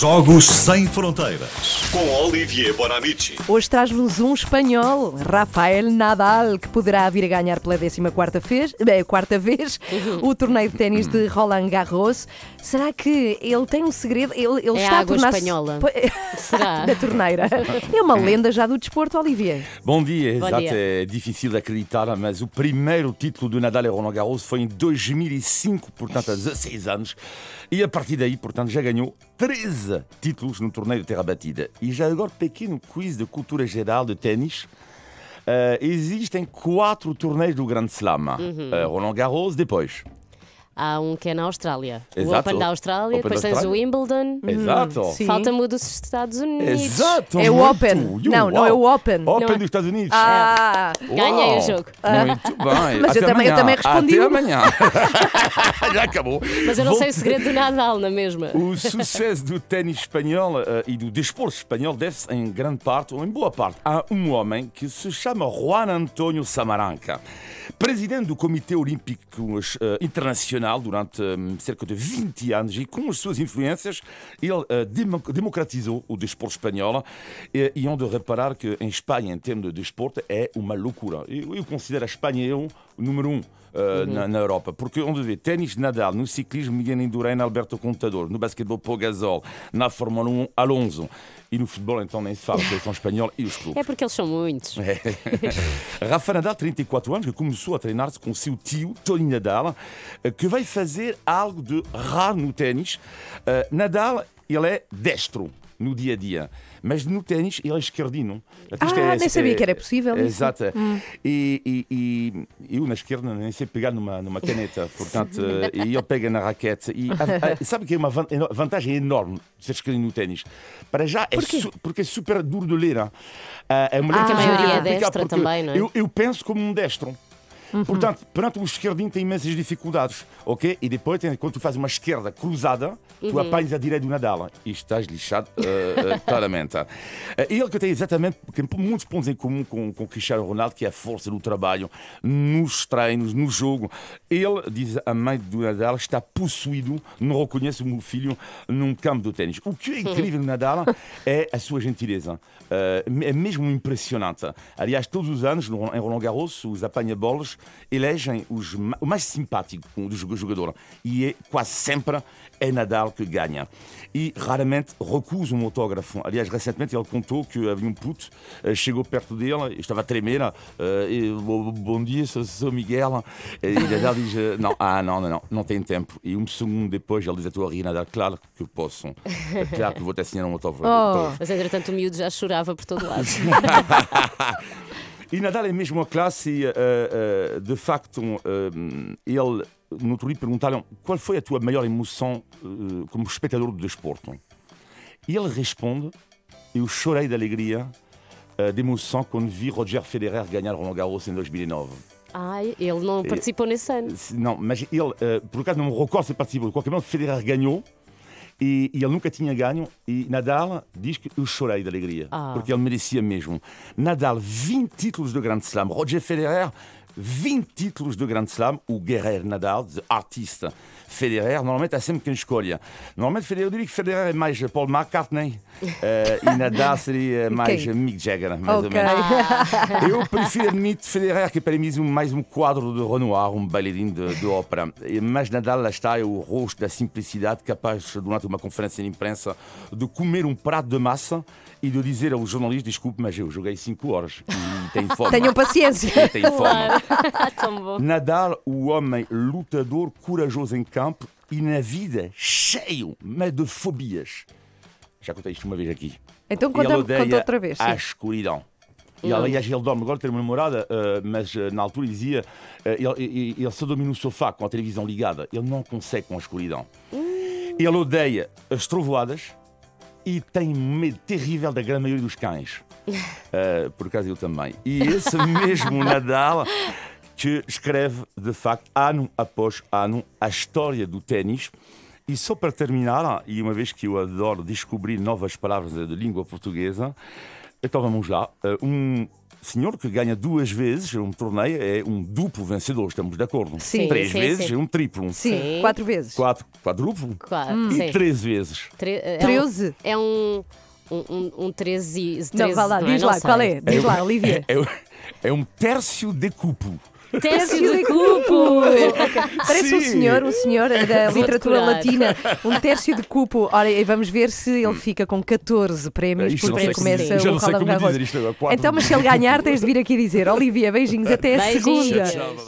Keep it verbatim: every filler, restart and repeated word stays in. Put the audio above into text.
Jogos Sem Fronteiras com Olivier Bonamici. Hoje traz-nos um espanhol, Rafael Nadal, que poderá vir a ganhar pela décima quarta vez, bem, quarta vez o torneio de ténis de Roland Garros. Será que ele tem um segredo? Ele, ele é está a água a espanhola. Será? Da torneira. É uma lenda já do desporto, Olivier. Bom dia. Bom exato. Dia. É difícil de acreditar, mas o primeiro título do Nadal em Roland Garros foi em dois mil e cinco, portanto há dezesseis anos. E a partir daí, portanto, já ganhou treze títulos no torneio de terra batida. E já agora, pequeno quiz de cultura geral de ténis. Uh, existem quatro torneios do Grand Slam. Uhum. Uh, Roland Garros, depois. Há um que é na Austrália. Exato. O Open da Austrália, Open depois da Austrália. Tens o Wimbledon. Exato. Hum, falta-me o dos Estados Unidos. Exato. É o Open. Não, não é o Open. Open não. Dos Estados Unidos. Ah, ganhei o jogo. Muito bem. Mas eu também, eu também respondi. Até amanhã. Já acabou. Mas eu não Vou... sei o segredo do Nadal, na mesma. O sucesso do ténis espanhol uh, e do desporto espanhol deve-se em grande parte, ou em boa parte, a um homem que se chama Juan Antonio Samaranca, presidente do Comitê Olímpico uh, Internacional durante um, cerca de vinte anos, e com as suas influências ele uh, democratizou o desporto espanhol, e, e onde reparar que em Espanha, em termos de desporto, é uma loucura. Eu, eu considero a Espanha eu, o número um uh, uhum. na, na Europa, porque onde vê ténis Nadal, no ciclismo Miguel Indurain, Alberto Contador, no basquetebol Pogazol, na Fórmula um Alonso, e no futebol então nem se fala, porque eles são espanhol e os clubes. É porque eles são muitos. É. Rafael Nadal, trinta e quatro anos, que começou a treinar-se com seu tio Tony Nadal, que vai fazer algo de raro no ténis. Uh, Nadal, ele é destro no dia a dia, mas no ténis ele é esquerdino. Ah, é, nem sabia é, que era possível. É, exato. Hum. E, e, e eu na esquerda nem sei pegar numa, numa caneta, portanto, e ele pega na raquete. E a, a, sabe que é uma vantagem enorme de ser esquerdino no ténis? Para já é su, porque é super duro de ler. Uh, é uma ah, a maioria é destra também, não é? Eu, eu penso como um destro. Uhum. Portanto, perante o esquerdinho tem imensas dificuldades, ok? E depois, quando tu fazes uma esquerda cruzada, uhum. tu apanhas a direita do Nadal e estás lixado, uh, uh, claramente. Uh, ele que tem exatamente muitos pontos em comum com, com Cristiano Ronaldo, que é a força do trabalho nos treinos, no jogo. Ele, diz a mãe do Nadal, está possuído, não reconhece o meu filho num campo de ténis. O que é incrível no Nadal é a sua gentileza. Uh, é mesmo impressionante. Aliás, todos os anos, em Roland Garros, os apanha-bolas elegem os ma o mais simpático do jogador, e é quase sempre é Nadal que ganha, e raramente recusa um autógrafo. Aliás, recentemente ele contou que havia um puto, chegou perto dele, estava a tremer, uh, bom dia, sou, sou Miguel, e Nadal diz, não, ah, não, não, não, não tem tempo, e um segundo depois ele diz, estou a rir, Nadal, claro que posso, claro que vou-te assinar um autógrafo. Oh, mas entretanto o miúdo já chorava por todo lado. E Nadal é mesmo a classe, e, uh, uh, de facto, uh, ele, no outro dia, perguntaram qual foi a tua maior emoção uh, como espectador do desporto. E ele responde, eu chorei de alegria, uh, de emoção, quando vi Roger Federer ganhar Roland Garros em dois mil e nove. Ai, ele não participou nesse ano. Não, mas ele, uh, por acaso, não me recordo se participou. De qualquer modo, Federer ganhou. E, e ele nunca tinha ganho, e Nadal diz que eu chorei de alegria, ah. porque ele merecia mesmo. Nadal, vinte títulos de Grand Slam. Roger Federer, vinte títulos de Grand Slam. O guerreiro Nadal, de artista. Federer, normalmente há sempre quem escolha. Normalmente Federer, eu diria que Federer é mais Paul McCartney, uh, e Nadal seria mais okay. Mick Jagger, mais okay. ou menos. Eu prefiro, admito, Federer, que para mim é mais um quadro de Renoir, um bailarino de, de ópera. Mas Nadal, lá está, é o rosto da simplicidade, capaz, durante uma conferência de imprensa, de comer um prato de massa e de dizer ao jornalista, desculpe, mas eu joguei cinco horas e tenho fome. Tenham paciência. E tenho fome. Nadal, o homem lutador, corajoso em campo e na vida, cheio, mas de fobias. Já contei isto uma vez aqui. Então conta, conta outra vez. A escuridão. E aliás, ele dorme agora, tem uma namorada, uh, mas uh, na altura dizia, uh, ele, ele, ele só dorme no sofá com a televisão ligada. Ele não consegue com a escuridão. Hum. Ele odeia as trovoadas e tem medo terrível da grande maioria dos cães. Uh, por acaso eu também. E esse mesmo Nadal que escreve, de facto, ano após ano, a história do ténis. E só para terminar, e uma vez que eu adoro descobrir novas palavras de língua portuguesa, então vamos lá. Um senhor que ganha duas vezes um torneio é um duplo vencedor, estamos de acordo? Sim. Três sim, vezes sim. é um triplo. Sim. Quatro vezes. Quatro, quadruplo? Quatro. Hum. E sim. três vezes. Tre é Treze. Um, é um... Um, um, um treze... Não, vai lá, não, diz não lá, sei. Qual é? Diz é um, lá, Olivia. É, é, é um tércio de cupo. Tércio de cupo! Parece sim. um senhor, um senhor da literatura latina. Um tércio de cupo. Ora, e vamos ver se ele fica com catorze prémios, isto porque começa o Roland Garros. Então, mas se ele ganhar, tens de vir aqui dizer: Olivia, beijinhos, até a segunda.